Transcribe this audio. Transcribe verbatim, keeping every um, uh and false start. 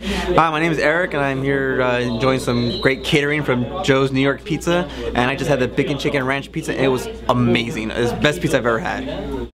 Hi, my name is Eric and I'm here uh, enjoying some great catering from Joe's New York Pizza, and I just had the bacon chicken ranch pizza and it was amazing. It's the best pizza I've ever had.